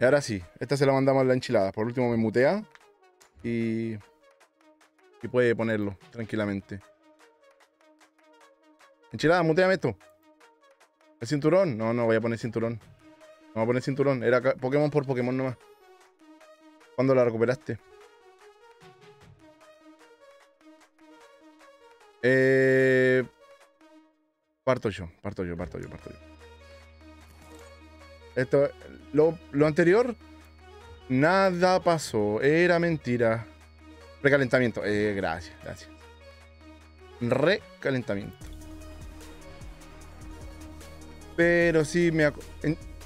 Y ahora sí, esta se la mandamos a la enchilada. Por último me mutea y puede ponerlo tranquilamente. Enchilada, muteame esto. ¿El cinturón? No, no voy a poner cinturón. No voy a poner cinturón. Era Pokémon por Pokémon nomás. ¿Cuándo la recuperaste? Parto yo. Esto, lo anterior, nada pasó. Era mentira. Recalentamiento. Gracias. Recalentamiento. Pero sí me...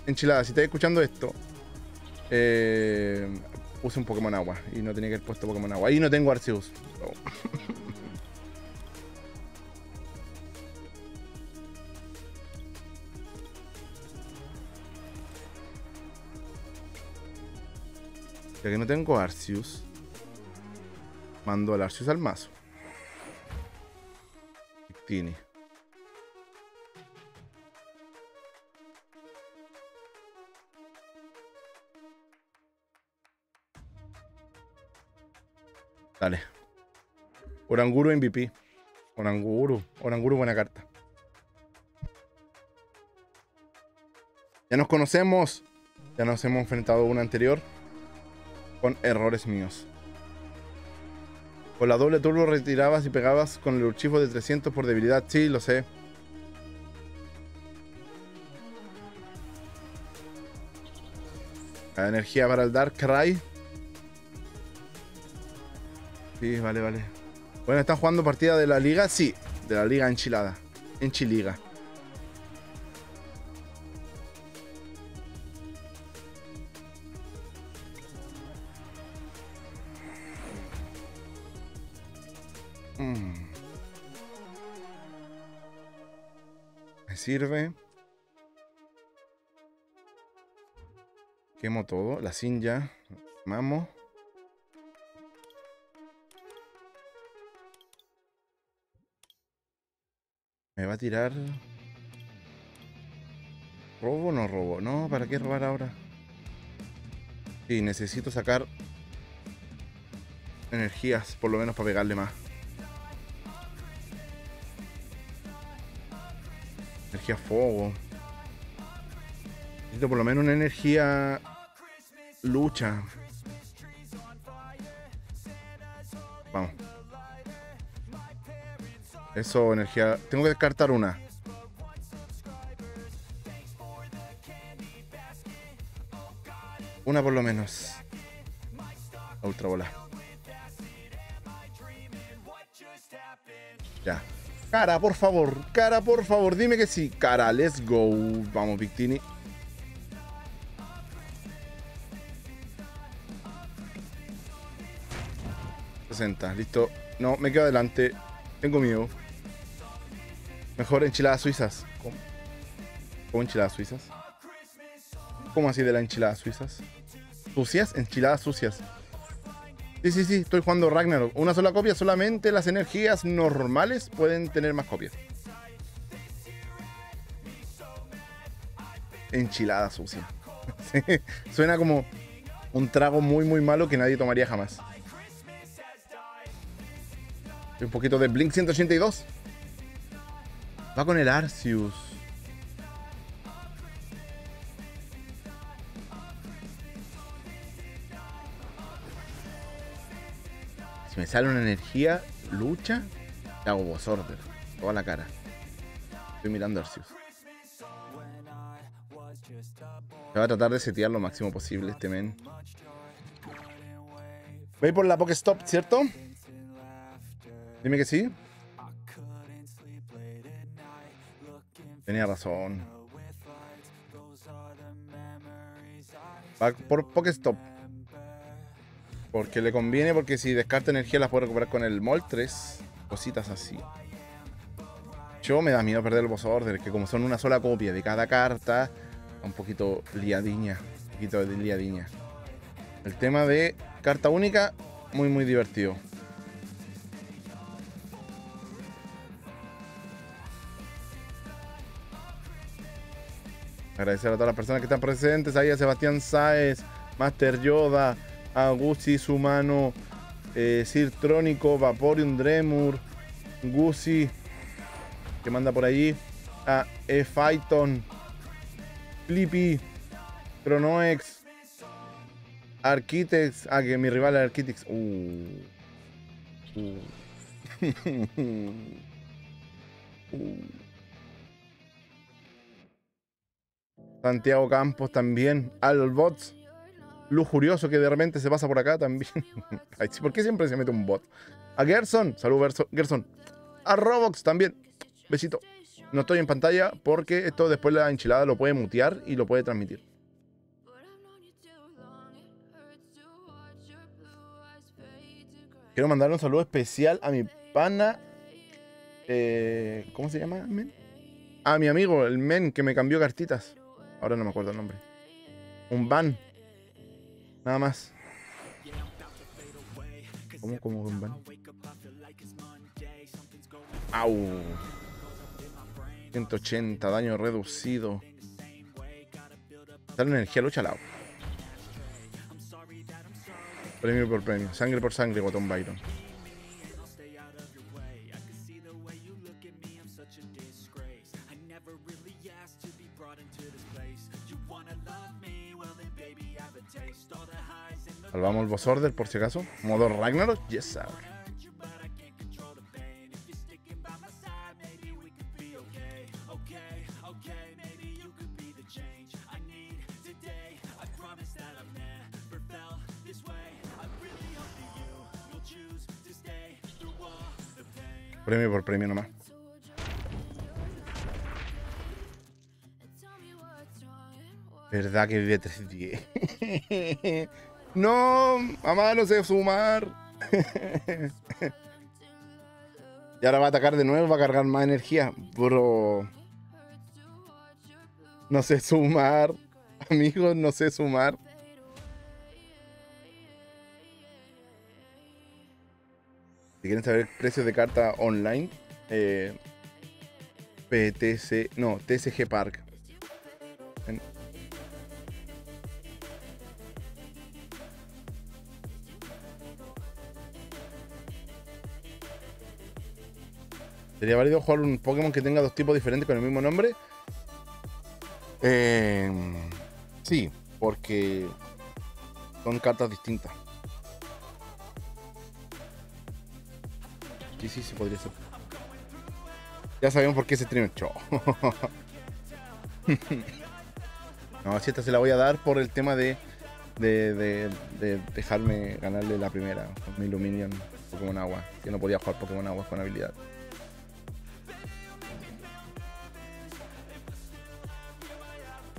Enchilada, si estás escuchando esto, puse un Pokémon agua y no tenía que haber puesto Pokémon agua. Y no tengo Arceus. Oh. Ya que no tengo Arceus, mando al Arceus al mazo. Victini. Dale. Oranguru MVP. Oranguru buena carta. Ya nos conocemos. Ya nos hemos enfrentado a una anterior. Con errores míos. Con la doble turbo retirabas y pegabas con el Urshifu de 300 por debilidad. Sí, lo sé. La energía para el Darkrai. Sí, vale. Bueno, ¿están jugando partida de la liga? Sí, de la liga enchilada. Enchiliga. Me sirve. Quemo todo. La Sinja. Mamo. Me va a tirar... ¿Robo o no robo? No, ¿para qué robar ahora? Sí, necesito sacar... energías, por lo menos para pegarle más. Energía fuego. Necesito por lo menos una energía... lucha. Vamos. Eso, energía. Tengo que descartar una. Una por lo menos. La ultra bola. Ya. Cara, por favor. Cara, por favor. Dime que sí. Cara, let's go. Vamos, Victini. Listo. No, me quedo adelante. Tengo miedo. Mejor enchiladas suizas. ¿Cómo enchiladas suizas? ¿Cómo así de las enchiladas suizas? ¿Sucias? Enchiladas sucias. Sí. Estoy jugando Ragnarok. Una sola copia. Solamente las energías normales pueden tener más copias. Enchilada sucia. Sí, suena como un trago muy malo que nadie tomaría jamás. Un poquito de Blink 182. Va con el Arceus. Si me sale una energía, lucha, le hago boss order. Toda la cara. Estoy mirando Arceus. Me va a tratar de setear lo máximo posible este men. Voy por la Pokéstop, ¿cierto? Dime que sí. Tenía razón. Va por Pokéstop. Porque le conviene, porque si descarta energía las puedo recuperar con el Moltres. Cositas así. Yo me da miedo perder el boss order, que como son una sola copia de cada carta, un poquito liadiña. El tema de carta única, muy divertido. Agradecer a todas las personas que están presentes. Ahí a Sebastián Sáez, Master Yoda, a Guzzi, Sumano, Sirtronico, Vaporium, Dremur, Guzzi, que manda por allí, a Ephyton, Flippy, Chronox, Arquitex, ah, que mi rival es Arquitex. Santiago Campos también, Albots, lujurioso que de repente se pasa por acá también. Ay, ¿por qué siempre se mete un bot? A Gerson, saludos Gerson. A Roblox también, besito. No estoy en pantalla porque esto después la enchilada lo puede mutear y lo puede transmitir. Quiero mandar un saludo especial a mi pana, ¿cómo se llama? ¿Men? A mi amigo, el men que me cambió cartitas. Ahora no me acuerdo el nombre. Un ban. Nada más. ¿Cómo un ban? Au. 180, daño reducido. Dale energía, lucha al lado. Premio por premio, sangre por sangre, Guatón Byron. Salvamos el boss order por si acaso. Modo Ragnarok, yes sir. Premio por premio nomás. ¿Verdad que vive 310? No, mamá no sé sumar. Y ahora va a atacar de nuevo, va a cargar más energía. Bro. No sé sumar. Amigos, no sé sumar. Si quieren saber precios de carta online, TCG Park. ¿Sería válido jugar un Pokémon que tenga dos tipos diferentes con el mismo nombre? Sí, porque son cartas distintas. Sí, podría ser. Ya sabemos por qué se streamer. No, si esta se la voy a dar por el tema de dejarme ganarle la primera. Me iluminan Pokémon Agua. Que no podía jugar Pokémon Agua con habilidad.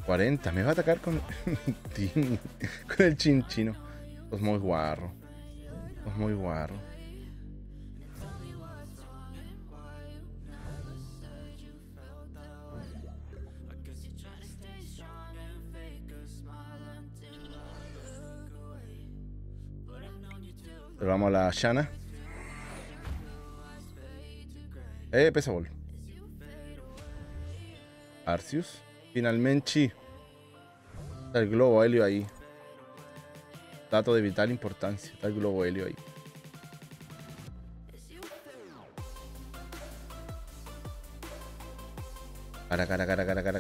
¿40? Me va a atacar con con el chinchino. Es muy guarro. Es muy guarro. Pero vamos a la Shana. Pesa bol. Arceus. Finalmente. Está el globo helio ahí. Dato de vital importancia. Está el globo helio ahí. Cara.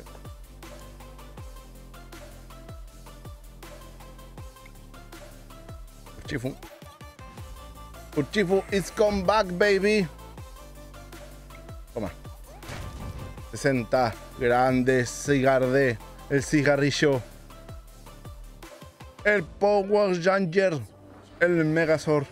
Urshifu. Urshifu is come back, baby. Toma. 60. Grande cigarde. El cigarrillo. El Power Ranger. El Megazord.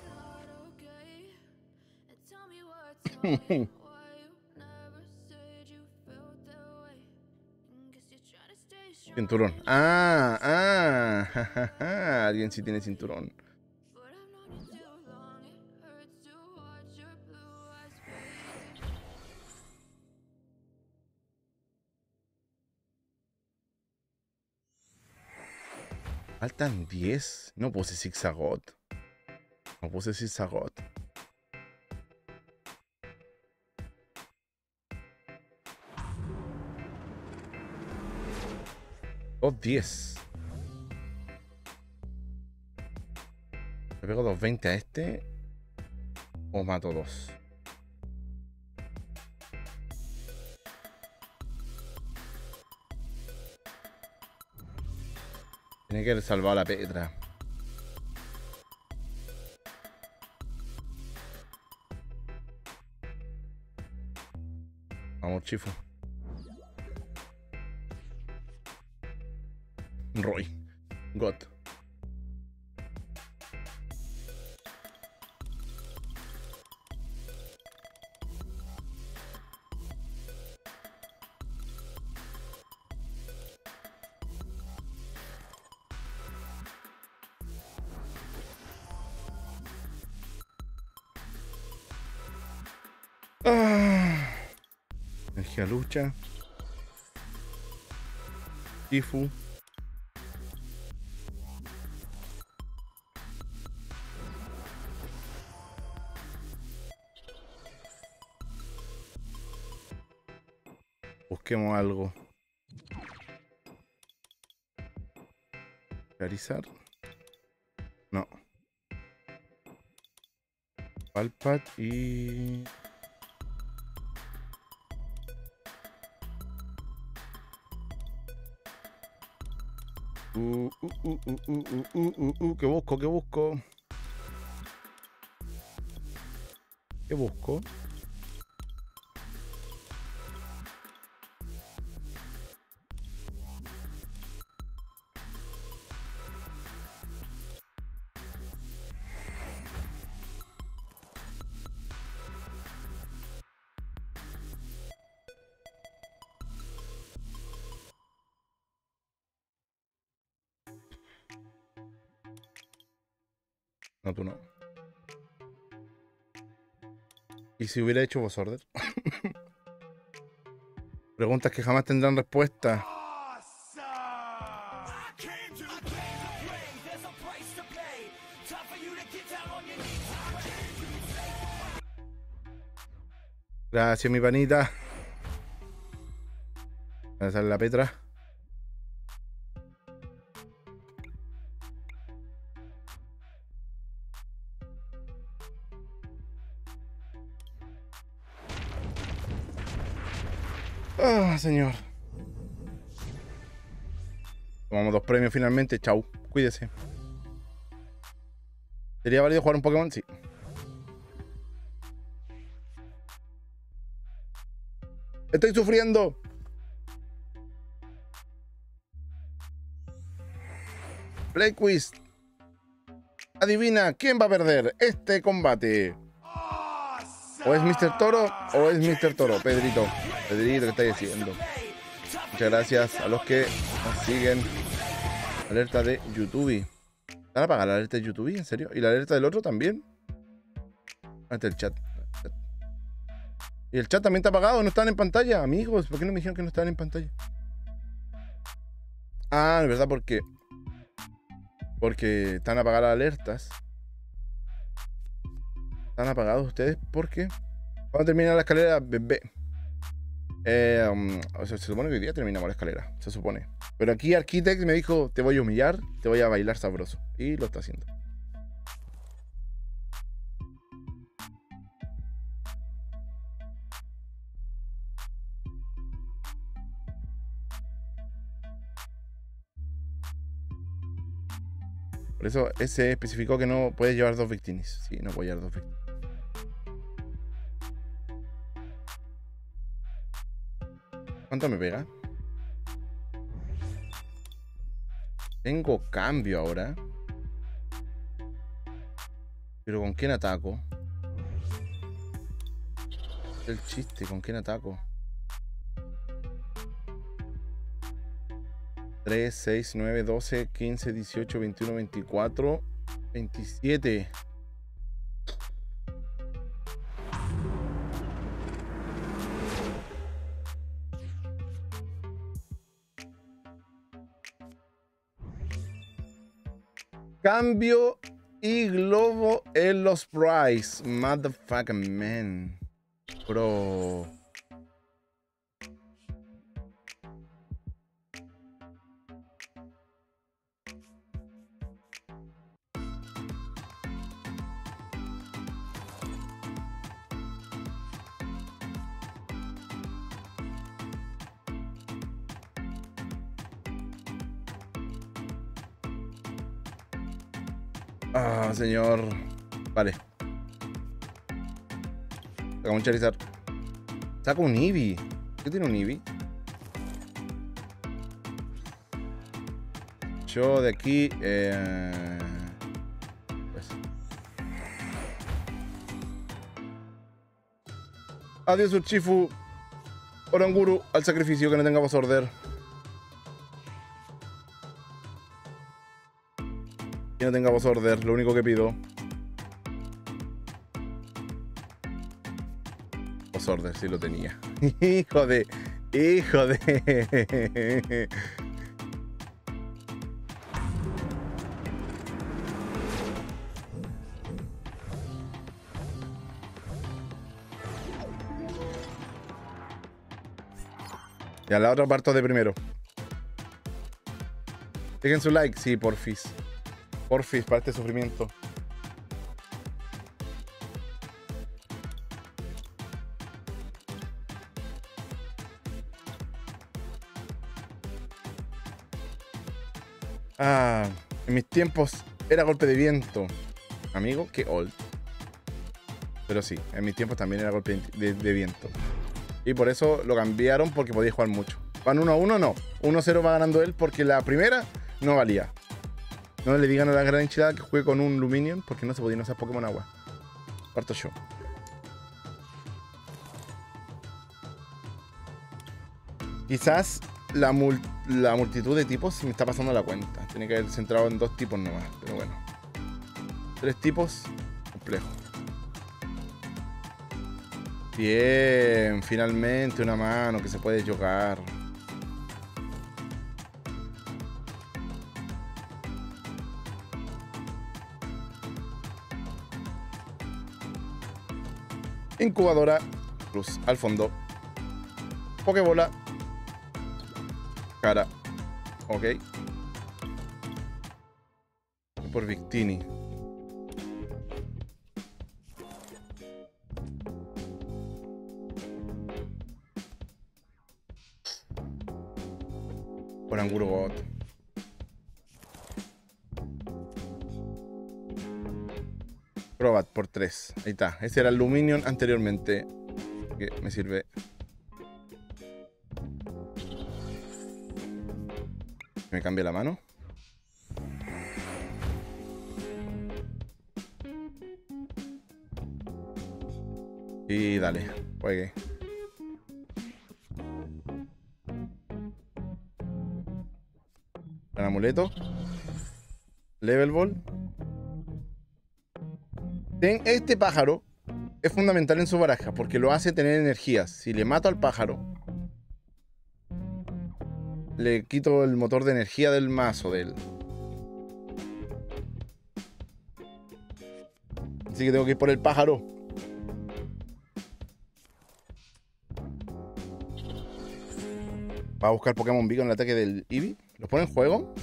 Cinturón. Alguien sí tiene cinturón. Faltan 10. No puse zigzagot. No puse zigzagot. Top 10. ¿Le pego 220 a este? ¿O mato dos? Tiene que haber salvado la Petra. Vamos, Chifu. Roy. God. Energía lucha. Tifu. Busquemos algo. Charizard. No. Palpat y... ¿Qué busco? ¿Qué busco? ¿Qué busco? No, tú no. ¿Y si hubiera hecho voz order? Preguntas que jamás tendrán respuesta. Gracias, mi panita. Gracias a la Petra. Señor, tomamos 2 premios finalmente. Chau, cuídese. ¿Sería válido jugar un Pokémon? Sí. Estoy sufriendo. Play quiz. Adivina quién va a perder este combate. O es Mr. Toro o es Mr. Toro. Pedrito. Pedrito, ¿qué estáis diciendo? Muchas gracias a los que nos siguen. Alerta de YouTube. ¿Están apagada la alerta de YouTube? ¿En serio? ¿Y la alerta del otro también? Hasta el chat. ¿Y el chat también está apagado? ¿No están en pantalla? Amigos, ¿por qué no me dijeron que no estaban en pantalla? Ah, de verdad, ¿por qué? Porque están apagadas las alertas. Están apagados ustedes porque... ¿Cuándo termina la escalera, bebé? Se supone que hoy día terminamos la escalera. Se supone. Pero aquí Arquitex me dijo: te voy a humillar, te voy a bailar sabroso. Y lo está haciendo. Por eso ese especificó que no puedes llevar 2 Victinis. Sí, no puedo llevar 2 Victinis. ¿Cuánto me pega? Tengo cambio ahora. Pero ¿con quién ataco? El chiste, ¿con quién ataco? 3, 6, 9, 12, 15, 18, 21, 24, 27. Cambio y globo en los price. Motherfucking man. Bro. Ah, señor. Vale. Saca un Charizard. Saca un Eevee. ¿Qué tiene un Eevee? Yo de aquí... Pues. Adiós, Urshifu. Oranguru, al sacrificio, que no tengamos order. Que no tengamos order, lo único que pido. Vos order, sí lo tenía. Hijo de... Hijo de... Ya, la otra parto de primero. Dejen su like. Sí, porfis. Porfis, para este sufrimiento. Ah, en mis tiempos era golpe de viento. Amigo, qué old. Pero sí, en mis tiempos también era golpe de viento. Y por eso lo cambiaron, porque podía jugar mucho. Van 1-1, no. 1-0 va ganando él, porque la primera no valía. No le digan a la gran enchilada que juegue con un Luminion, porque no se podían usar Pokémon agua. Parto yo. Quizás la multitud de tipos se me está pasando la cuenta. Tiene que haber centrado en dos tipos nomás, pero bueno. Tres tipos, complejo. Bien, finalmente una mano que se puede jugar. Incubadora, cruz al fondo. Pokébola. Cara. Ok. Por Victini. Oranguru God. Crobat por 3. Ahí está. Ese era el Luminion anteriormente. Que me sirve. Me cambia la mano. Y dale. Juegue. Gran amuleto. Level Ball. Este pájaro es fundamental en su baraja porque lo hace tener energías. Si le mato al pájaro, le quito el motor de energía del mazo de él. Así que tengo que ir por el pájaro. Va a buscar Pokémon Vigo en el ataque del Eevee. ¿Los pone en juego?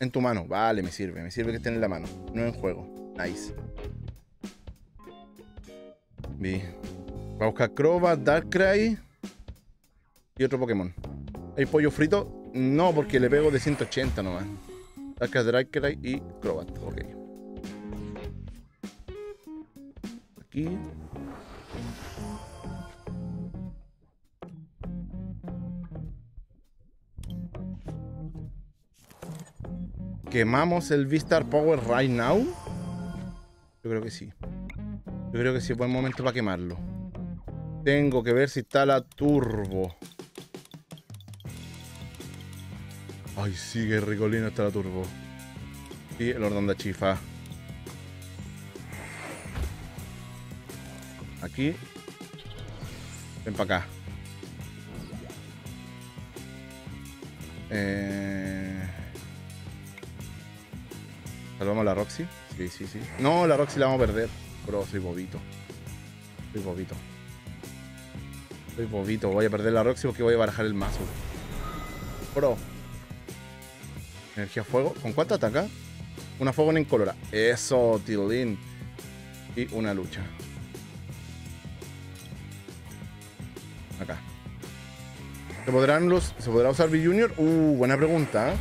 En tu mano. Vale, me sirve que estén en la mano. No en juego. Nice. Bien. Va a buscar Crobat, Darkrai y otro Pokémon. ¿Hay pollo frito? No, porque le pego de 180 nomás. Darkrai, Darkrai y Crobat. Ok. Aquí. ¿Quemamos el V-Star Power right now? Yo creo que sí. Yo creo que sí, buen momento para quemarlo. Tengo que ver si está la turbo. Ay, sí, que ricolino está la turbo. Y el Ordón de Chifa. Aquí. Ven para acá. ¿Salvamos a la Roxy? Sí, sí, sí. No, la Roxy la vamos a perder. Bro, soy bobito. Soy bobito. Soy bobito. Voy a perder la Roxy porque voy a barajar el mazo. Bro. Energía fuego. ¿Con cuánto ataca? Una fuego en incolora. Eso, tilín. Y una lucha. Acá. ¿Se podrá usar V Junior? Buena pregunta, ¿eh?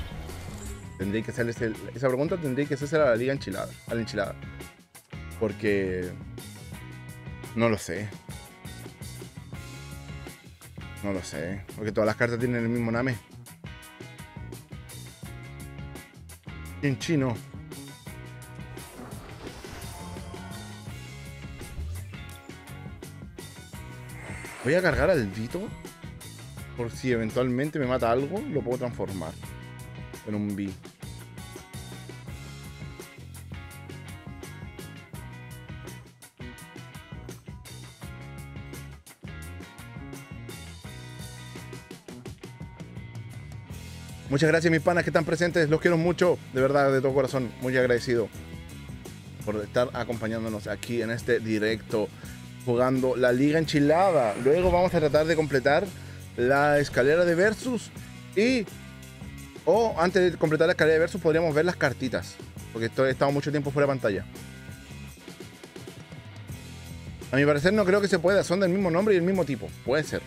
Tendría que hacerles esa pregunta tendría que hacerse a la liga enchilada, a la enchilada. Porque no lo sé. No lo sé. Porque todas las cartas tienen el mismo name. En chino. Voy a cargar al Vito. Por si eventualmente me mata algo, lo puedo transformar en un B. Muchas gracias, mis panas que están presentes. Los quiero mucho, de verdad, de todo corazón. Muy agradecido por estar acompañándonos aquí en este directo, jugando la Liga Enchilada. Luego vamos a tratar de completar la escalera de Versus. Y, o antes de completar la escalera de Versus, podríamos ver las cartitas. Porque he estado mucho tiempo fuera de pantalla. A mi parecer no creo que se pueda. Son del mismo nombre y el mismo tipo. Puede ser.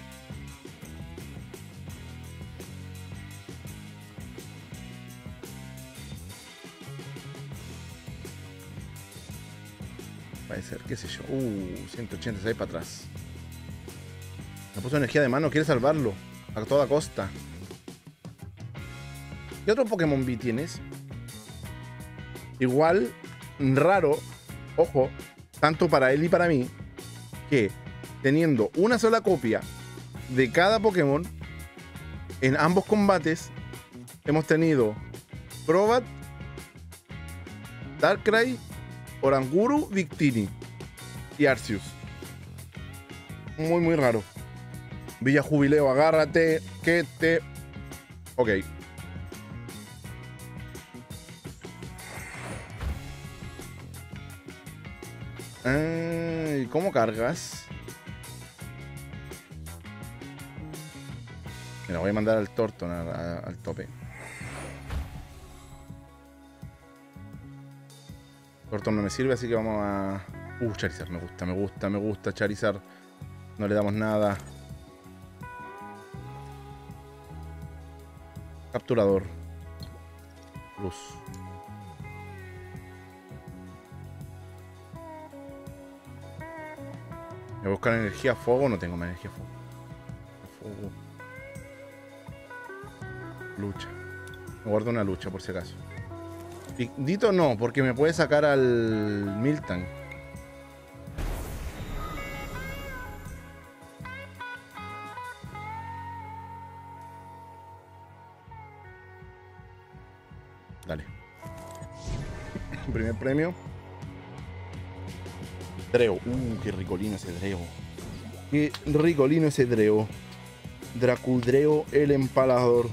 Qué sé yo, 186 para atrás. Me puso energía de mano, quiere salvarlo a toda costa. ¿Qué otro Pokémon B tienes? Igual, raro, ojo, tanto para él y para mí, que teniendo una sola copia de cada Pokémon, en ambos combates hemos tenido Crobat, Darkrai, Oranguru, Victini y Arceus. Muy, muy raro. Villa Jubileo, agárrate, que te... Ok. ¿Y cómo cargas? Me la voy a mandar al Torton, al tope. Torton no me sirve, así que vamos a... Charizard, me gusta Charizard. No le damos nada. Capturador. Luz. Voy a buscar energía fuego. No tengo más energía fuego. Lucha. Me guardo una lucha por si acaso. Dito no, porque me puede sacar al Miltank. Dale. Primer premio. Dreo. Qué ricolino ese Dreo. Dracudreo el empalador.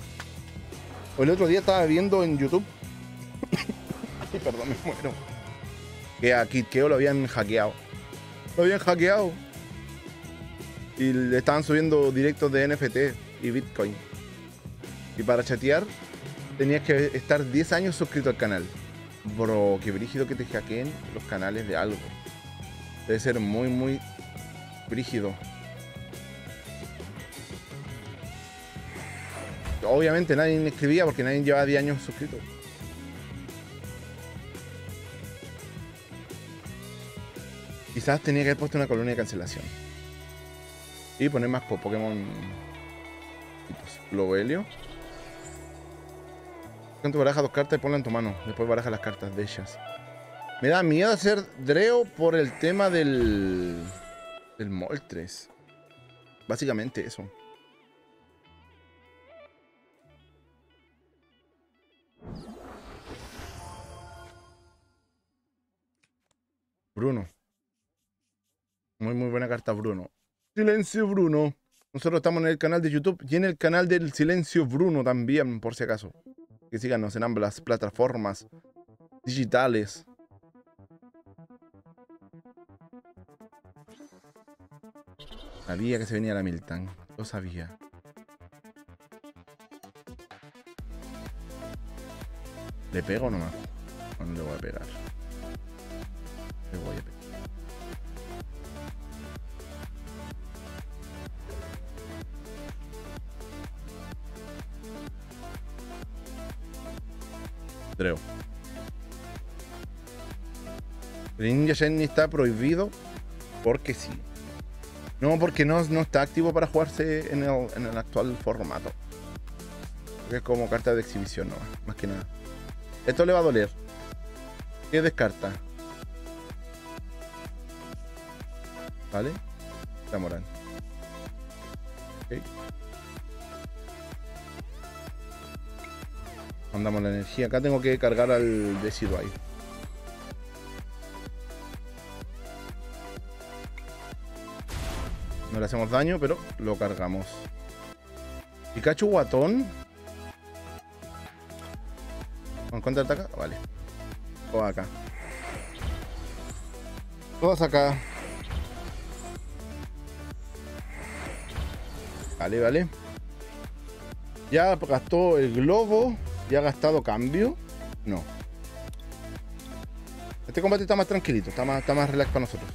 El otro día estaba viendo en YouTube. Ay, perdón, me muero. Que a KitKeo lo habían hackeado. Y le estaban subiendo directos de NFT y Bitcoin. Y para chatear tenías que estar 10 años suscrito al canal. Bro, qué brígido que te hackeen los canales de algo. Debe ser muy, muy brígido. Obviamente nadie me escribía porque nadie llevaba 10 años suscrito. Quizás tenía que haber puesto una colonia de cancelación. Y poner más Pokémon tipos. Glovelio. Con tu baraja dos cartas y ponla en tu mano. Después baraja las cartas de ellas. Me da miedo hacer Dreo por el tema del Moltres. Básicamente eso. Bruno. Muy, muy buena carta, Bruno. Silencio, Bruno. Nosotros estamos en el canal de YouTube y en el canal del Silencio, Bruno, también, por si acaso. Que síganos en ambas las plataformas digitales. Sabía que se venía la Miltank. Lo sabía. ¿Le pego nomás? No, no le voy a pegar. Le voy a pegar. creo. Greninja Shiny está prohibido porque sí. No, porque no está activo para jugarse en el actual formato. Porque es como carta de exhibición, no, más que nada. Esto le va a doler. ¿Qué descarta? Vale. Zamorán. Ok. Mandamos la energía. Acá tengo que cargar al Decidueye. No le hacemos daño, pero lo cargamos. Pikachu guatón. ¿Con contraataca? Vale. Todas acá. Todas acá. Vale, vale. Ya gastó el globo. ¿Ya ha gastado cambio? No. Este combate está más tranquilito. Está más relax para nosotros.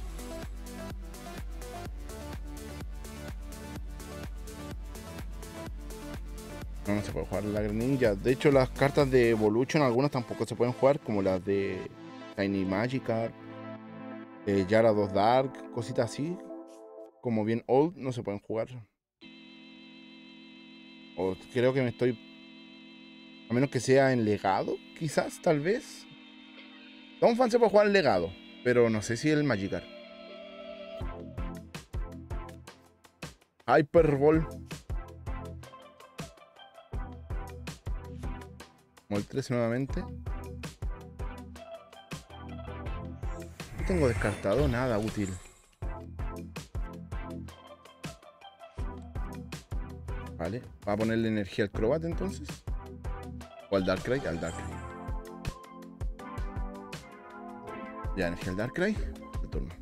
No se puede jugar la Greninja. De hecho, las cartas de Evolution, algunas tampoco se pueden jugar, como las de Tiny Magikarp, Gyarados Dark, cositas así. Como bien old, no se pueden jugar. O creo que me estoy... A menos que sea en legado, quizás, tal vez. Donphan se puede jugar en legado, pero no sé si el Magikarp. Hyperball. Moltres nuevamente. No tengo descartado nada útil. Vale, va a ponerle energía al Crobat entonces. O al Darkrai, al Darkrai. Ya, energía al Darkrai. Retorno.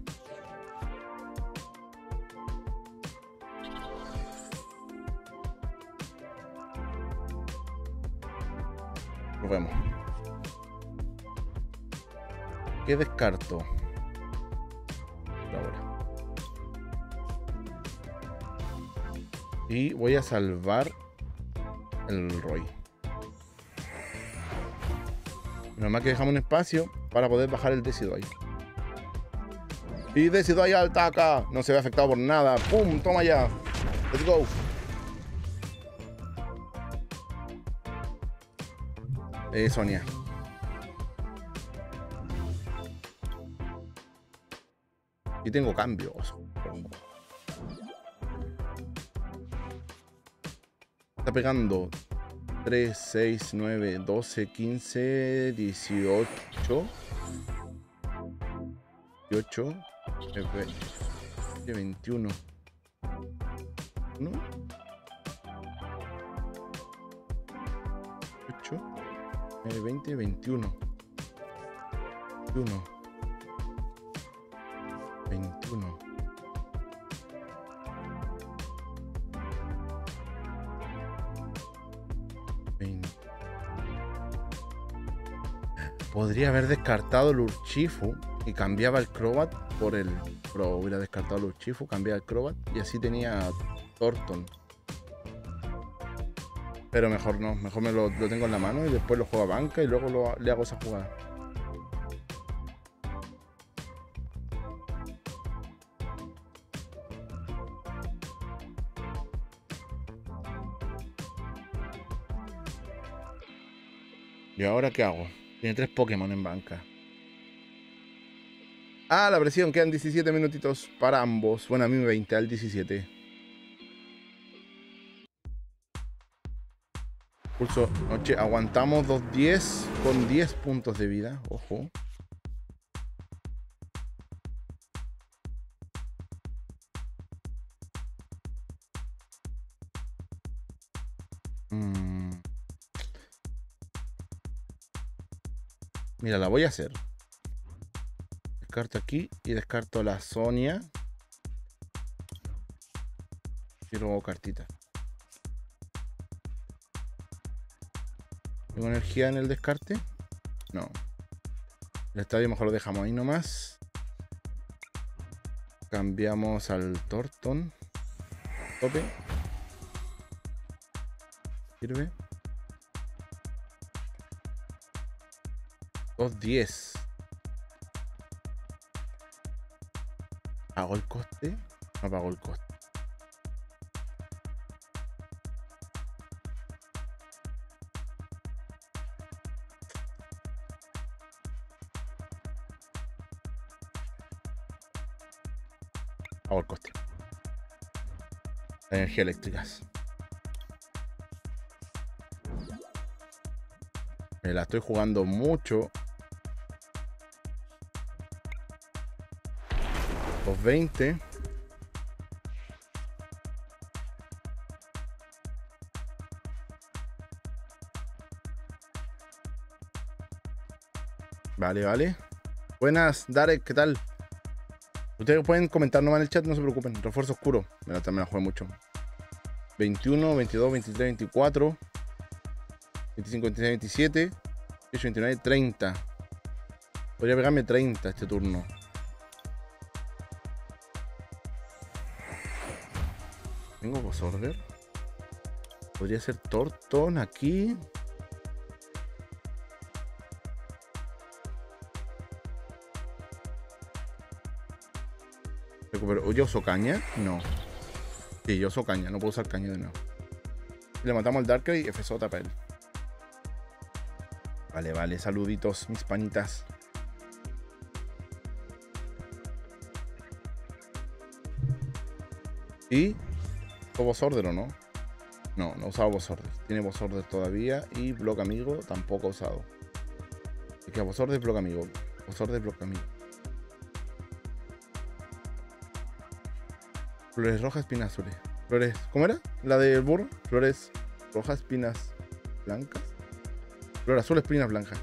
Probemos. ¿Qué descarto? Por ahora. Y voy a salvar el Roy. Nada más que dejamos un espacio para poder bajar el Decidueye. Y Decidueye ataca. No se ve afectado por nada. ¡Pum! Toma ya. Let's go. Sonia. Y tengo cambios. Está pegando. 3, 6, 9, 12, 15, 18. 18, 21. ¿No? 8, 9, 20, 21. 21. 21. Podría haber descartado el Urshifu y cambiaba el Crobat por el Pro. Hubiera descartado el Urshifu, cambiaba el Crobat y así tenía Torton. Pero mejor no, mejor me lo tengo en la mano y después lo juego a banca y luego le hago esa jugada. ¿Y ahora qué hago? Tiene 3 Pokémon en banca. Ah, la presión. Quedan 17 minutitos para ambos. Bueno, a mí 20 al 17. Pulso noche. Aguantamos 2-10 con 10 puntos de vida. Ojo. Mira, la voy a hacer. Descarto aquí y descarto la Sonia. Y luego cartita. ¿Tengo energía en el descarte? No. El estadio mejor lo dejamos ahí nomás. Cambiamos al Torton. Tope. Sirve. 210. ¿Pago el coste? No pago el coste. Pago el coste. Energía eléctricas. Me la estoy jugando mucho. 220. Vale, vale. Buenas, Darek, ¿qué tal? Ustedes pueden comentar nomás en el chat, no se preocupen. Refuerzo oscuro. Me la, también la jugué mucho. 21, 22, 23, 24. 25, 26, 27, 28, 29, 30. Podría pegarme 30 este turno. Tengo Bosorder. Podría ser Tortón aquí. Recupero. ¿Yo uso caña? No. Sí, yo uso caña. No puedo usar caña de nuevo. Le matamos al Darkrai y FSO tapa él. Vale, vale, saluditos, mis panitas. ¿Y? ¿O Boss Order o no? No, no usaba Boss Order. Tiene Boss Order todavía. Y Block Amigo tampoco ha usado. Es que Boss Order, Block Amigo. Boss Order, Block Amigo. Flores rojas, espinas azules. Flores. ¿Cómo era? La del burro. Flores rojas, espinas blancas. Flor azul, espinas blancas.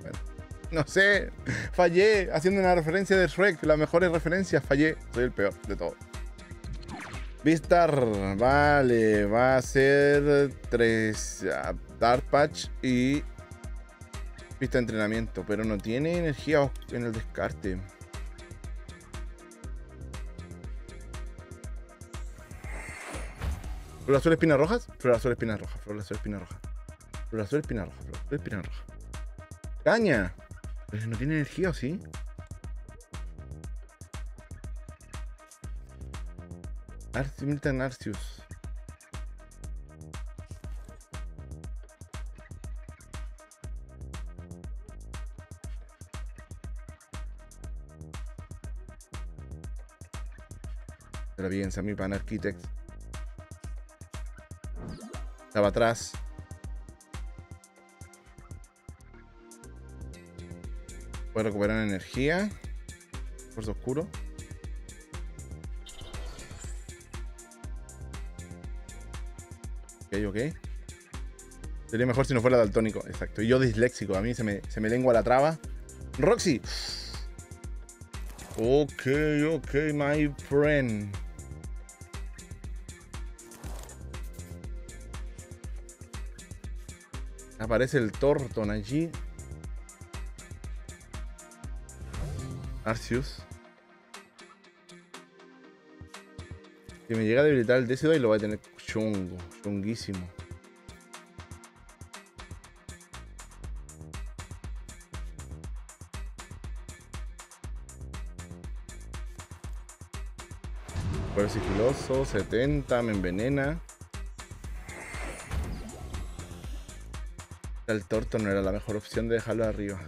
Bueno, no sé, fallé haciendo una referencia de Shrek. Las mejores referencias, fallé. Soy el peor de todo. Vistar, vale, va a ser 3 Dark Patch y pista de entrenamiento, pero no tiene energía en el descarte. Flor azul, espinas rojas. Flor azul, espinas rojas. Flor azul, espinas rojas. Flor azul, espina roja, flor azul, espina roja. ¡Caña! Pero no tiene energía, ¿o sí? Milton Arceus. Pero bien, Sammy Pan Arquitex. Estaba atrás. Puedo recuperar energía. Fuerza oscuro. Ok, ok. Sería mejor si no fuera daltónico. Exacto. Y yo disléxico. A mí se me lengua la traba. ¡Roxy! Ok, ok, my friend. Aparece el Torton allí. Arceus. Si me llega a debilitar el Decidueye lo va a tener chungo, chunguísimo. Cuero sigiloso, 70, me envenena. El torto no era la mejor opción de dejarlo arriba.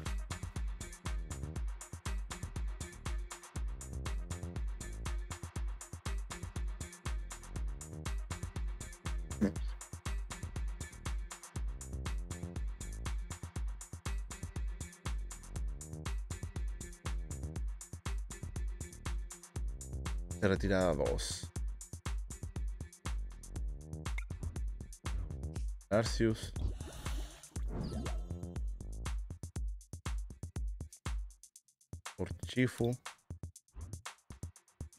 Retirada 2. Arceus. Urshifu.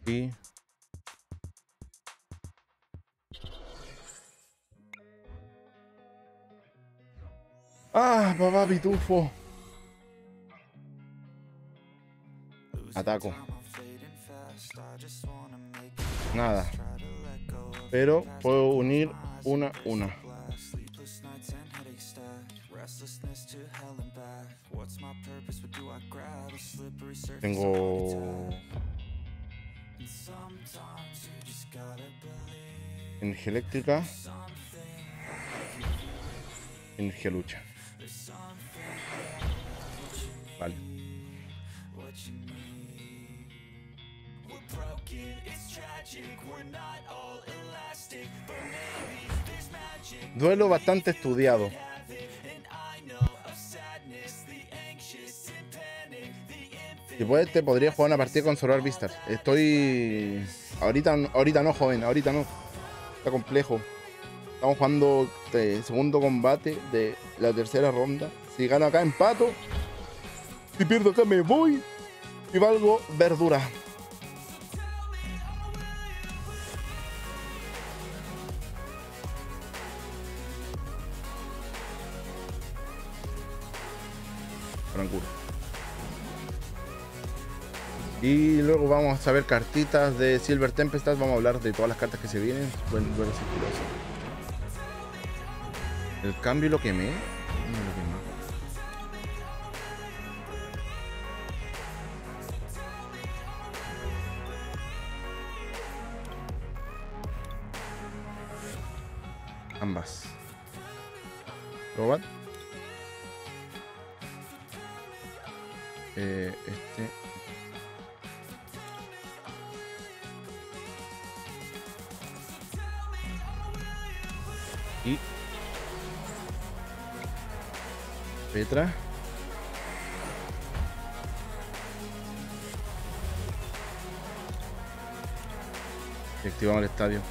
Y ¡ah, papá pitufo! Ataco. Nada. Pero puedo unir una. Tengo energía eléctrica, energía lucha. Vale. Duelo bastante estudiado. Si puedes, te podría jugar una partida con Solar Vistas. Estoy... Ahorita no, joven. Ahorita no. Está complejo. Estamos jugando segundo combate de la tercera ronda. Si gano acá, empato. Si pierdo acá, me voy. Y valgo verdura. Oranguru. Y luego vamos a ver cartitas de Silver Tempest. Vamos a hablar de todas las cartas que se vienen. Buen circuloso. El cambio lo quemé. Ambas. Crobat. Y Petra. Y activamos el estadio.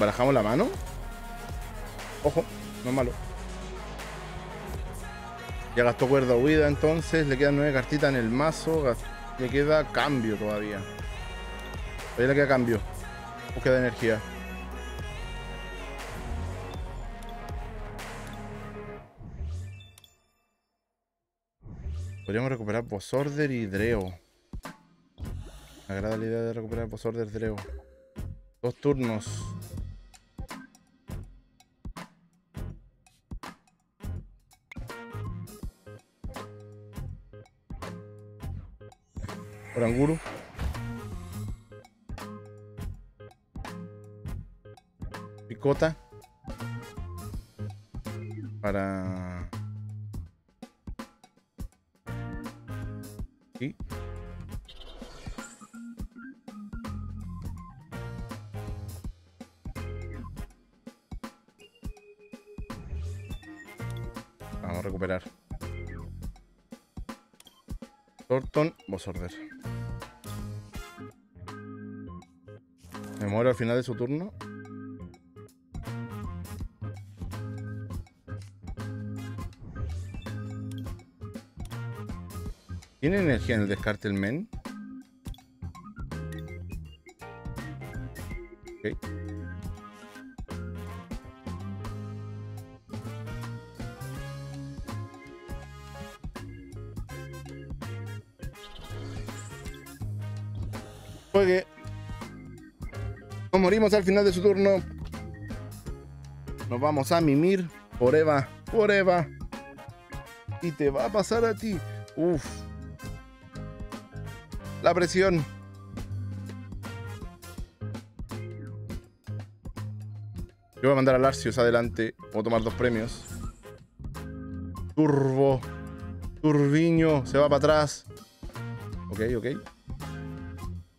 Barajamos la mano. Ojo, no es malo. Ya gastó cuerda huida, entonces le quedan 9 cartitas en el mazo. Le queda cambio todavía. Todavía le queda cambio. Búsqueda de energía. Podríamos recuperar Bosorder y Dreo. Me agrada la idea de recuperar Bosorder y Dreo. 2 turnos. Oranguru. Picota. Para... Y vamos a recuperar Thornton Bosorder. Me muero al final de su turno. ¿Tiene energía en el descarte el men? Okay. Juegue. Nos morimos al final de su turno. Nos vamos a mimir. Por Eva. Y te va a pasar a ti. Uff. La presión. Yo voy a mandar al Arceus adelante. Puedo tomar 2 premios. Turbo. Turbiño. Se va para atrás. Ok.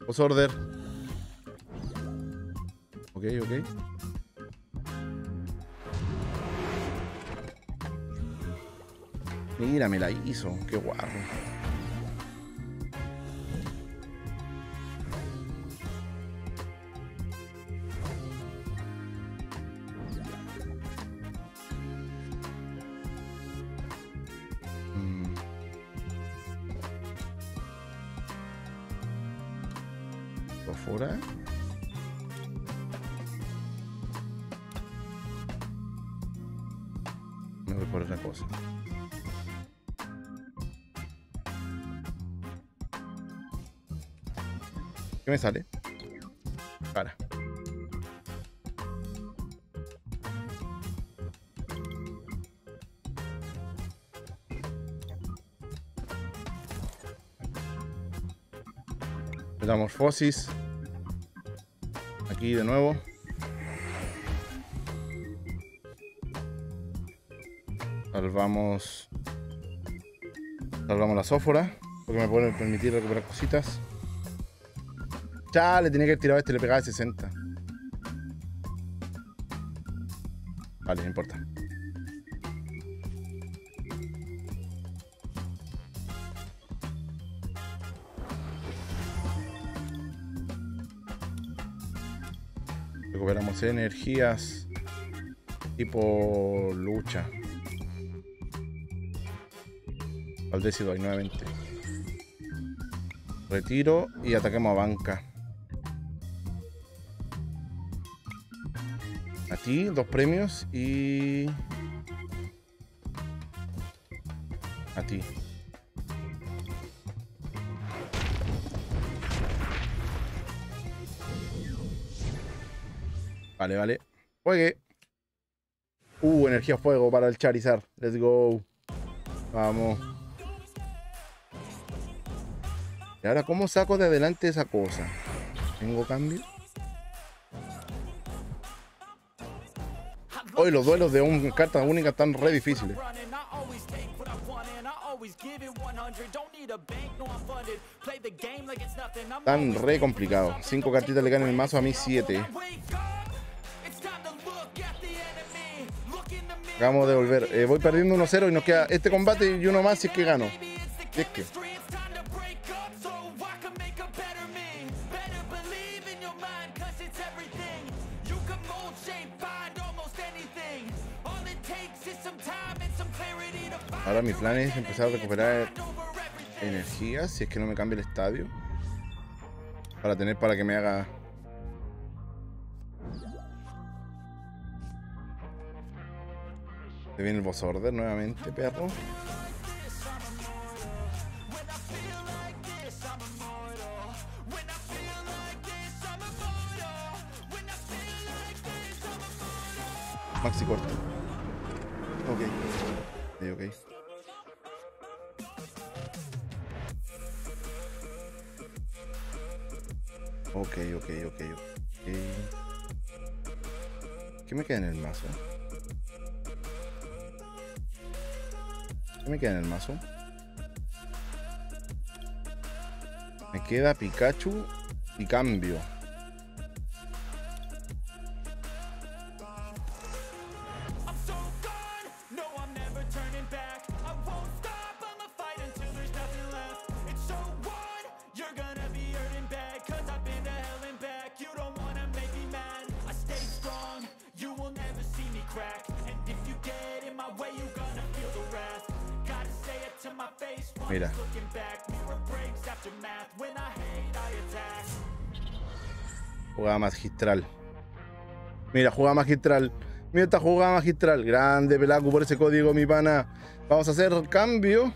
Bosorder. Ok. Mira, me la hizo. Qué guarro. Fuera. Me voy por otra cosa. ¿Qué me sale? Para. Le damos Fosis. Aquí de nuevo. Salvamos la Sófora, porque me pueden permitir recuperar cositas. Chale, tenía que haber tirado este, le pegaba de 60. Vale, no importa. Recuperamos energías tipo lucha. Al décido hay nuevamente. Retiro y ataquemos a banca. A ti, 2 premios y... a ti. Vale, vale. Juegue. Energía fuego para el Charizard. Let's go. Vamos. Y ahora, ¿cómo saco de adelante esa cosa? ¿Tengo cambio? Hoy los duelos de cartas únicas están re difíciles. Están re complicados. 5 cartitas le ganan el mazo, a mí 7. Acabamos de volver. Voy perdiendo 1-0 y nos queda este combate y uno más si es que gano. Si es que... Ahora mi plan es empezar a recuperar energía, si es que no me cambia el estadio. Para tener, para que me haga... Se viene el boss order nuevamente, perro. Maxi corta. Ok. Sí, ok. Ok. ¿Qué me queda en el mazo? Me queda Pikachu y cambio. Mira. Jugada magistral. Mira, jugada magistral. Mira esta jugada magistral. Grande, Pelacu, por ese código, mi pana. Vamos a hacer cambio.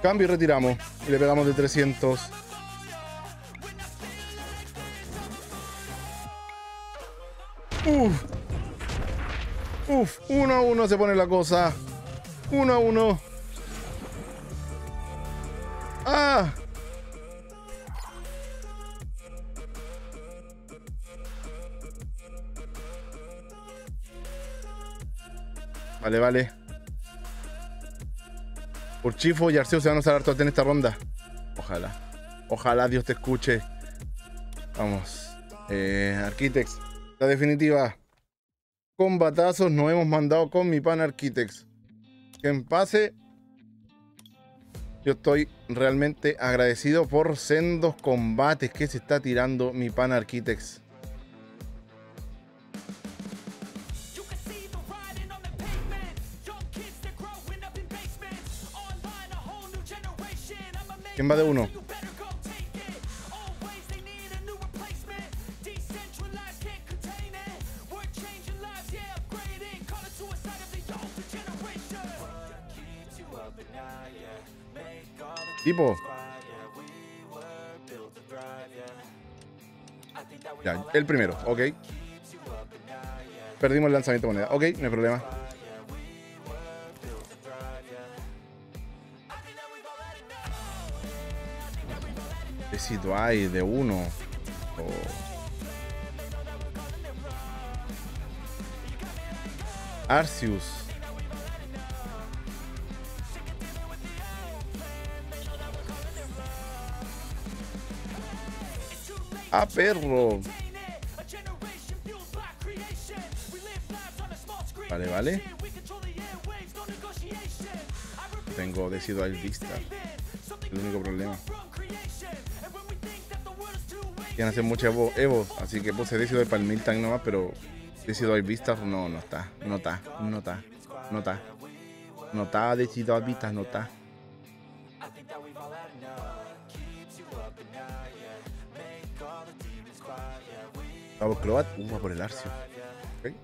Cambio y retiramos. Y le pegamos de 300. Uf. Uf, 1-1 se pone la cosa. 1-1. ¡Ah! Vale, vale. Urshifu y Arceus se van a usar harto en esta ronda. Ojalá. Ojalá Dios te escuche. Vamos. Arquitex. La definitiva. Combatazos nos hemos mandado con mi pan Arquitex. Que en pase. Yo estoy realmente agradecido por sendos combates que se está tirando mi pan Arquitex. ¿Quién va de uno? Tipo. Ya, el primero, ok. Perdimos el lanzamiento de moneda, ok, no hay problema. éxito hay de uno. Arceus. ¡Ah, perro! Vale, vale. Tengo Decidueye vista. El único problema. Quieren hacer muchas Evo, así que puse Decidueye para el Miltank nomás, pero Decidueye vistas no está. No está. No está. No está. No está Decidueye vistas, no está. Vamos, Crobat. Va por el Arceus. Okay.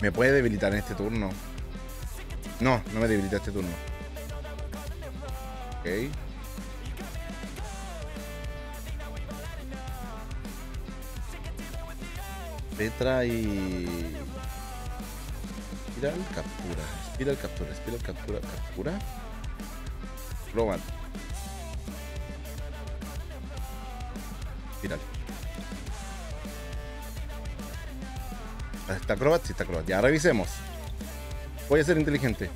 Me puede debilitar en este turno. No, no me debilita este turno. Ok. Petra y... Espiral, captura. Espiral, captura. Espiral, captura. Captura. Crobat. Espiral. ¿Está Crobat? Sí, está Crobat. Ya revisemos. Voy a ser inteligente.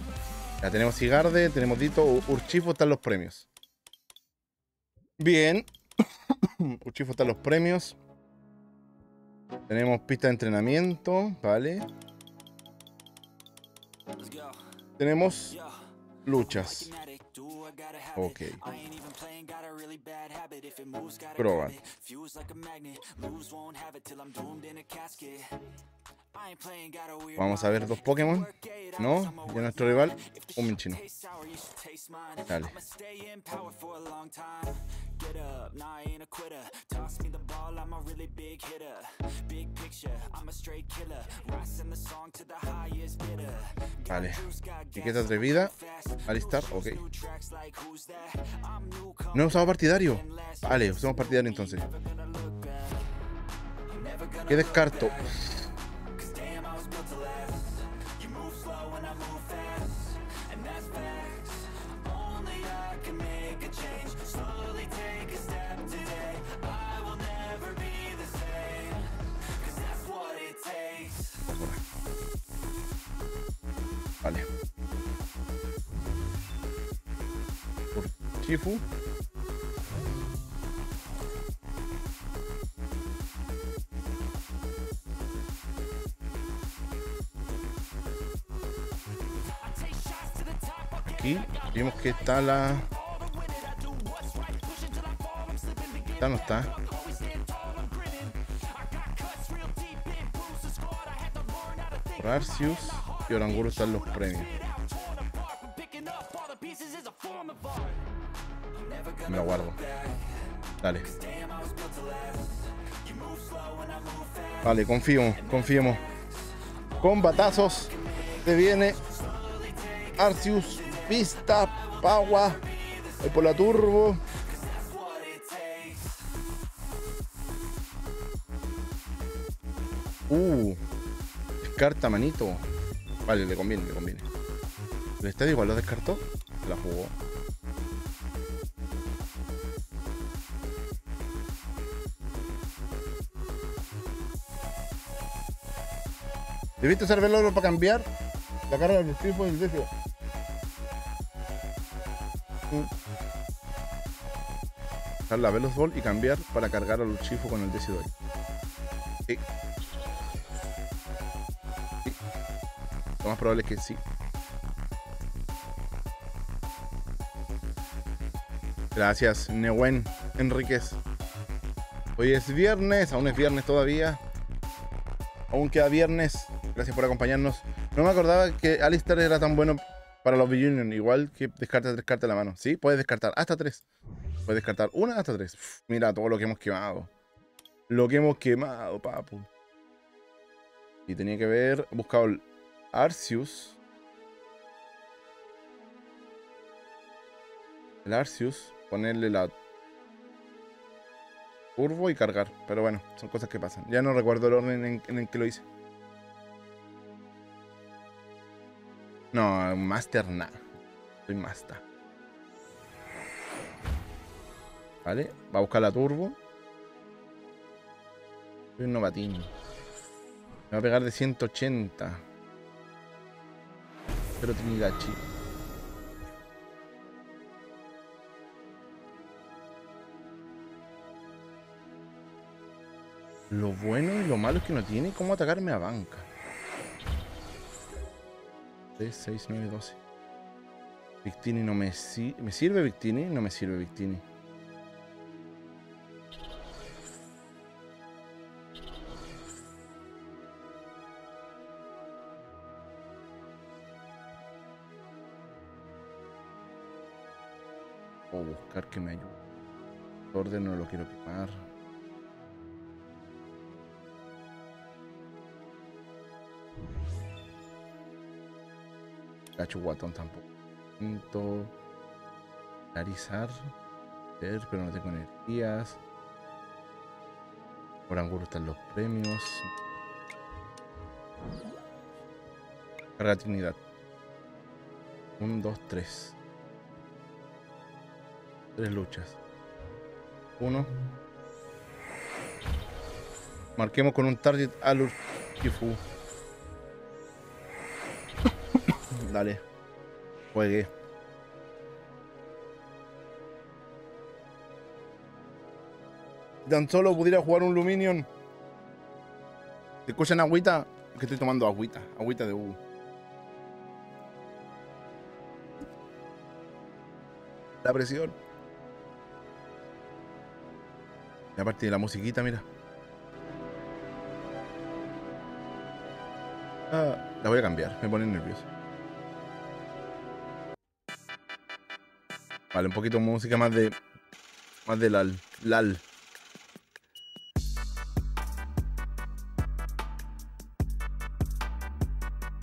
Ya tenemos Sigarde, tenemos Dito, Urshifu están los premios. Bien. Urshifu están los premios. Tenemos pista de entrenamiento, vale. Tenemos luchas. Ok. Crobat. Vamos a ver dos Pokémon. No, ya nuestro rival, un Minchino. Dale. Vale. Etiqueta atrevida. Alistar, ok. No usamos partidario. Vale, usamos partidario entonces. ¿Qué descarto? Vale. Urshifu. Aquí vemos que está la... Esta no está. Arceus y Oranguru están los premios. Me lo guardo. Dale. Vale, confiemos. Con batazos se viene Arceus, Vista, Pagua. Voy por la turbo. Descarta, manito. Vale, le conviene. El estadio igual lo descartó. La jugó. Debiste usar Veloro para cambiar la carga del tipo del deseo. Usar la Velos Ball y cambiar para cargar al Urshifu con el Decidueye. Sí. Lo más probable es que sí. Gracias, Newen Enríquez. Hoy es viernes, aún es viernes todavía. Aún queda viernes. Gracias por acompañarnos. No me acordaba que Alistar era tan bueno para los Billunion. Igual que descarta tres cartas a la mano. Sí, puedes descartar hasta tres. Puedes descartar una hasta tres. Uf, mira todo lo que hemos quemado. Lo que hemos quemado, papu. Y tenía que haber buscado el Arceus. El Arceus. Ponerle la turbo y cargar. Pero bueno, son cosas que pasan. Ya no recuerdo el orden en el que lo hice. No, Master nada. Soy Master. Vale, va a buscar la turbo. Soy un novatín. Me va a pegar de 180. Pero Trinidad, chico. Lo bueno y lo malo es que no tiene cómo atacarme a banca. 3, 6, 9, 12. Victini no me sirve. ¿Me sirve Victini? No me sirve Victini. Puedo buscar que me ayude. El orden no lo quiero quemar. Pikachu guatón tampoco. Intento polarizar, pero no tengo energías. Oranguru están los premios. Carga Trinidad. 1, 2, 3. 3 luchas. 1. Marquemos con un target al Urshifu. Dale, juegue. Si tan solo pudiera jugar un Luminion. ¿Te escuchan agüita? Es que estoy tomando agüita. Agüita de Hugo. La presión. Y aparte de la musiquita, mira. Ah, la voy a cambiar, me pone nervioso. Vale, un poquito de música más de... más de LAL. LAL.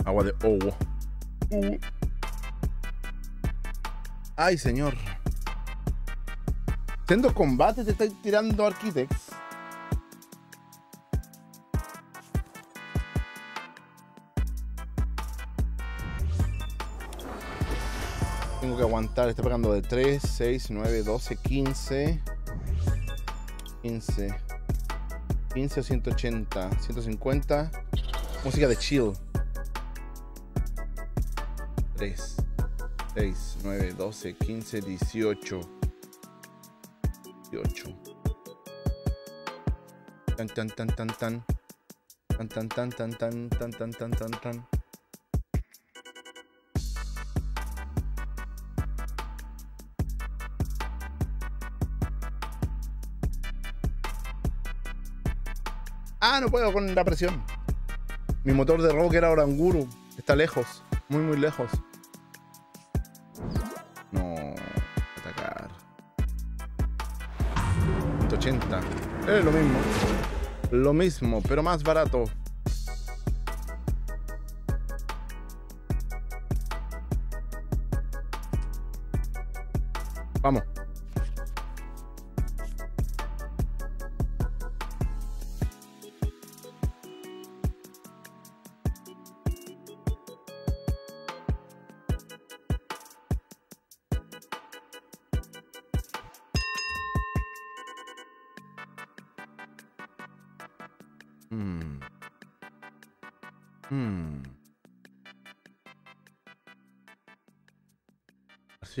Agua de ovo. Ay, señor. Siendo combate te estáis tirando Arquitex. Tengo que aguantar, está pegando de 3, 6, 9, 12, 15. 15. 15 o 180, 150. Música de chill. 3, 6, 9, 12, 15, 18. 8. Tan tan tan tan tan tan tan tan tan tan tan tan tan tan tan. Ah, no puedo con la presión. Mi motor de rock era Oranguru. Está lejos, muy muy lejos. Es lo mismo. Lo mismo, pero más barato. Vamos.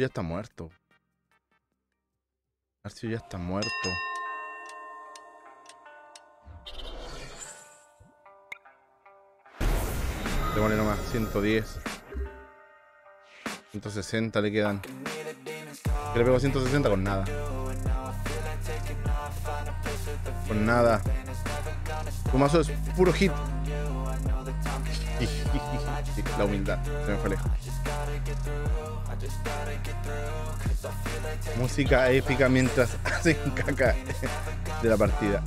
Arceus ya está muerto. Arceus ya está muerto. Le pone nomás 110. 160 le quedan. Que le pego 160 con nada. Con nada. Tu mazo es puro hit. La humildad, se me fue lejos. Música épica mientras hacen caca de la partida.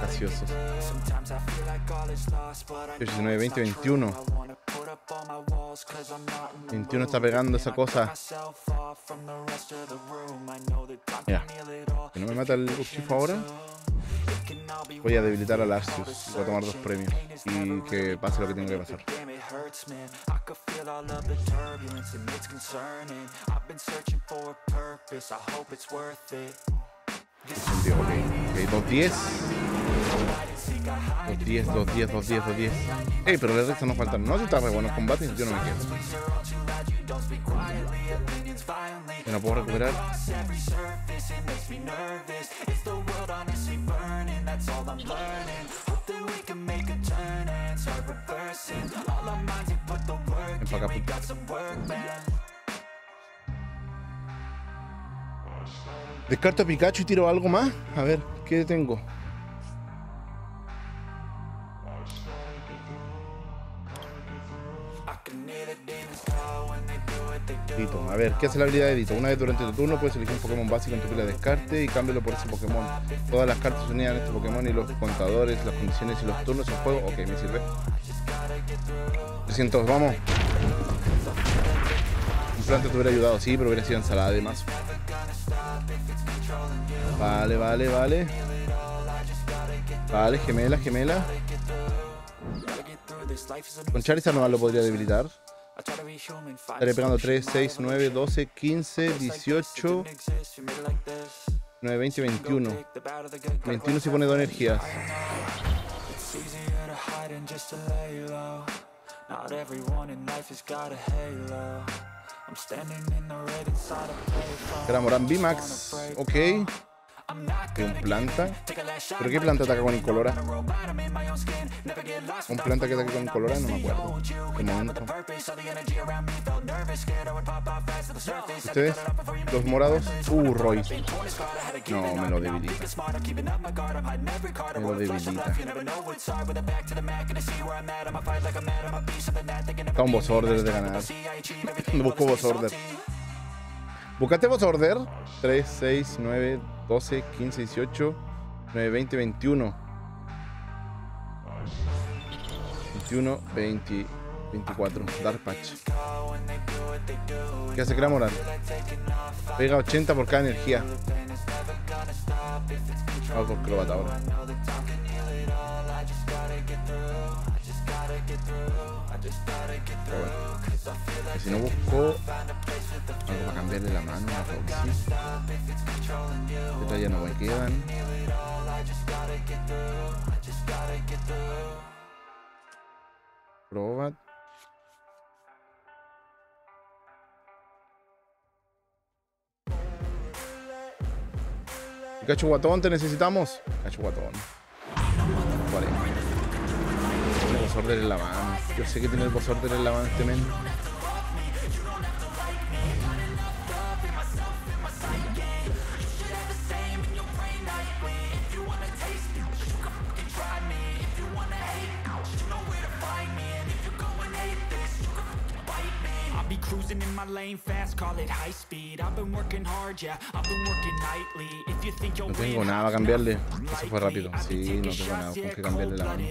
Graciosos. 19, 20, 21. 21 está pegando esa cosa. Mira, que no me mata el Urshifu ahora. Voy a debilitar al Arceus. Voy a tomar 2 premios. Y que pase lo que tenga que pasar. feel all of the turbulence and it's concerning. I've been searching for a purpose, I hope it's worth it. Santiago, ok, 2-10. 2-10, 2-10, 2-10, 2-10. Ey, pero el resto no faltan. No, si está re buenos combates, yo no me quedo. Yo no puedo recuperar. Descarto a Pikachu y tiro algo más. A ver, ¿qué tengo? Dito. A ver, ¿qué hace la habilidad de Dito? Una vez durante tu turno puedes elegir un Pokémon básico en tu pila de descarte y cámbialo por ese Pokémon. Todas las cartas unidas en este Pokémon y los contadores, las condiciones y los turnos en juego. Ok, me sirve. 300, vamos. Un plan te hubiera ayudado, sí, pero hubiera sido ensalada además. Vale, vale, vale. Vale, gemela, gemela. Con Charizard nomás lo podría debilitar. Estaré pegando 3, 6, 9, 12, 15, 18, 9, 20, 21. 21 si pone 2 energías. Dramoran VMAX, ok. Un planta. ¿Pero qué planta ataca con incolora? Un planta que ataca con incolora, no me acuerdo. De momento. ¿Ustedes? Los morados. Roy. No, me lo debilita. Me lo debilita. Está un boss order de ganar. Busco boss order. Buscate boss order. 3, 6, 9, 12, 15, 18, 9, 20, 21. 21, 20, 24. Dark Patch. ¿Qué hace Cramoran? Pega 80 por cada energía. Vamos por Crobat ahora. Bueno, si no busco algo para cambiarle la mano a Roxy. Estas ya no me quedan. Crobat. Pikachu guatón, te necesitamos. Pikachu guatón. Vale. Order en la mano. Yo sé que tiene el boss order en la mano este men. Cruising in my lane fast, call it high speed. I've been working hard, yeah, I've been working nightly. If you think you'll win, eso fue rápido. Sí, no tengo nada con que cambiarle la mano.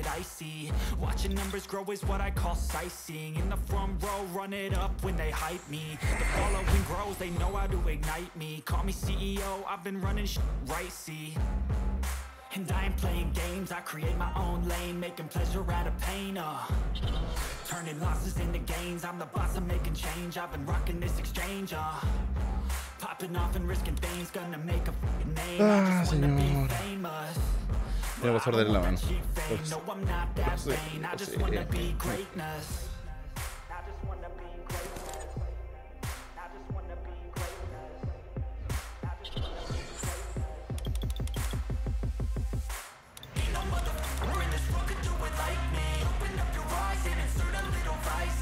Watching numbers grow is what I call sightseeing. In the front row, run it up when they hype me. The following grows, they know how to ignite me. Call me CEO, I've been running shit right, see. And I ain't playing games, I create my own lane, making pleasure out of pain, turning losses into gains, I'm the boss, I'm making change, I've been rocking this exchange, popping off and risking things, gonna make a f***ing name, I just wanna be famous. Tengo que sorder la mano.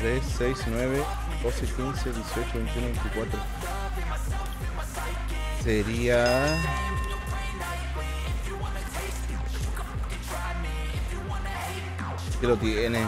De 6, 9, 12, 15, 18, 21, 24. Sería... ¿Qué lo tiene?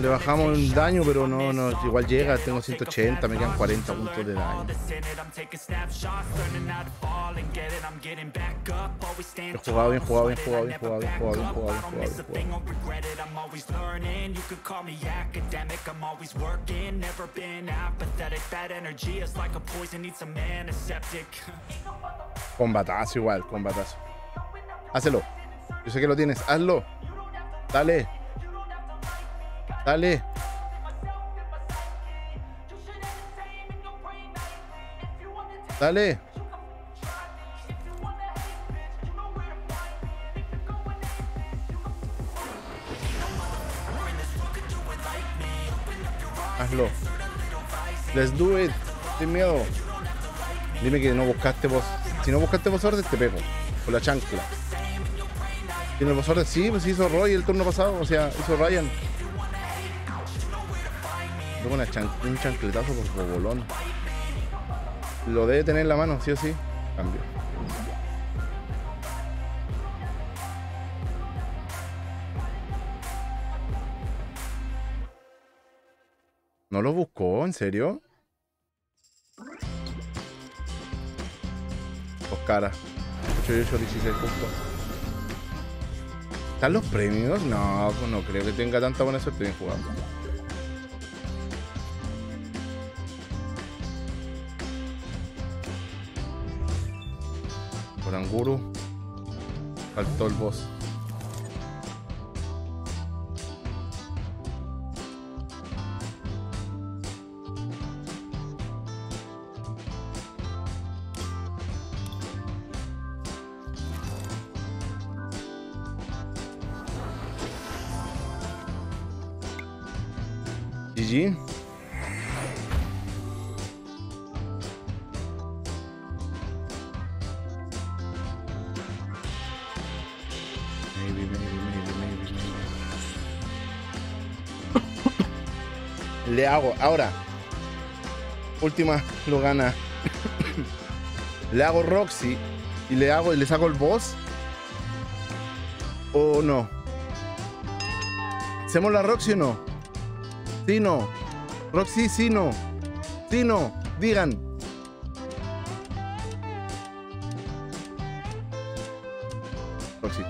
Le bajamos un daño, pero no, igual llega. Tengo 180, me quedan 40 puntos de daño. He jugado bien, Combatazo igual, combatazo. Hácelo. Yo sé que lo tienes, hazlo. Dale. Dale. Dale. Hazlo. Let's do it. Ten miedo. Dime que no buscaste vos. Si no buscaste vos orden, te pego. Con la chancla. Y en el boss order, sí, pues hizo Roy el turno pasado, o sea, hizo Ryan. Luego un chancletazo por bobolón. Lo debe tener en la mano, sí o sí. Cambio. ¿No lo buscó? ¿En serio? Dos caras. 8, 16 puntos. ¿Están los premios? No, pues no creo que tenga tanta buena suerte bien jugando. Oranguru. Faltó el boss. GG. Maybe. Le hago ahora. Última lo gana. Le hago Roxy y le saco el boss. ¿O no? ¿Hacemos la Roxy o no? Sí, no. Roxy, sí, no. Sí, no. Digan. Roxy.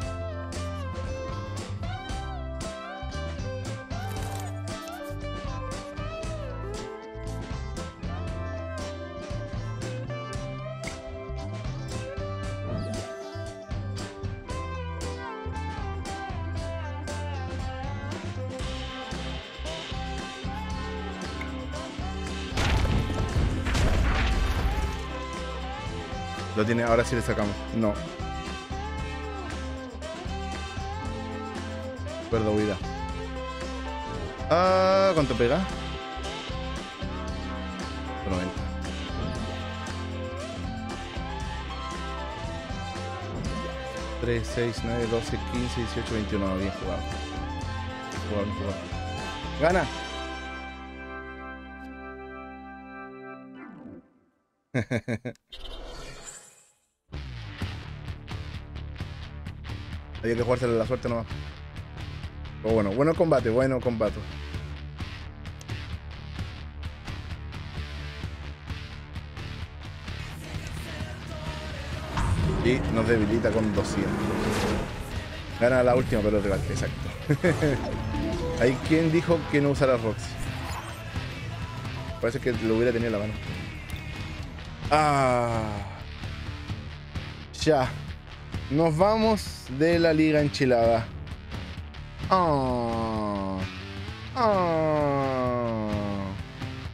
Lo tiene, ahora sí le sacamos. No. Perdo vida. Ah, ¿cuánto pega? 90. No, 3, 6, 9, 12, 15, 18, 21. Bien jugado. ¡Gana! Había que jugársela la suerte nomás. Pero bueno, bueno combate. Y nos debilita con 200. Gana la última, pero es rival, exacto. Hay quien dijo que no usara Roxy. Parece que lo hubiera tenido en la mano. Ah. Ya. Nos vamos de la liga enchilada. Oh, oh.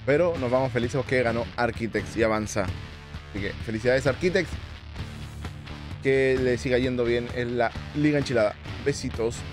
Pero nos vamos felices porque ganó Arquitex y avanza. Así que felicidades Arquitex. Que le siga yendo bien en la liga enchilada. Besitos.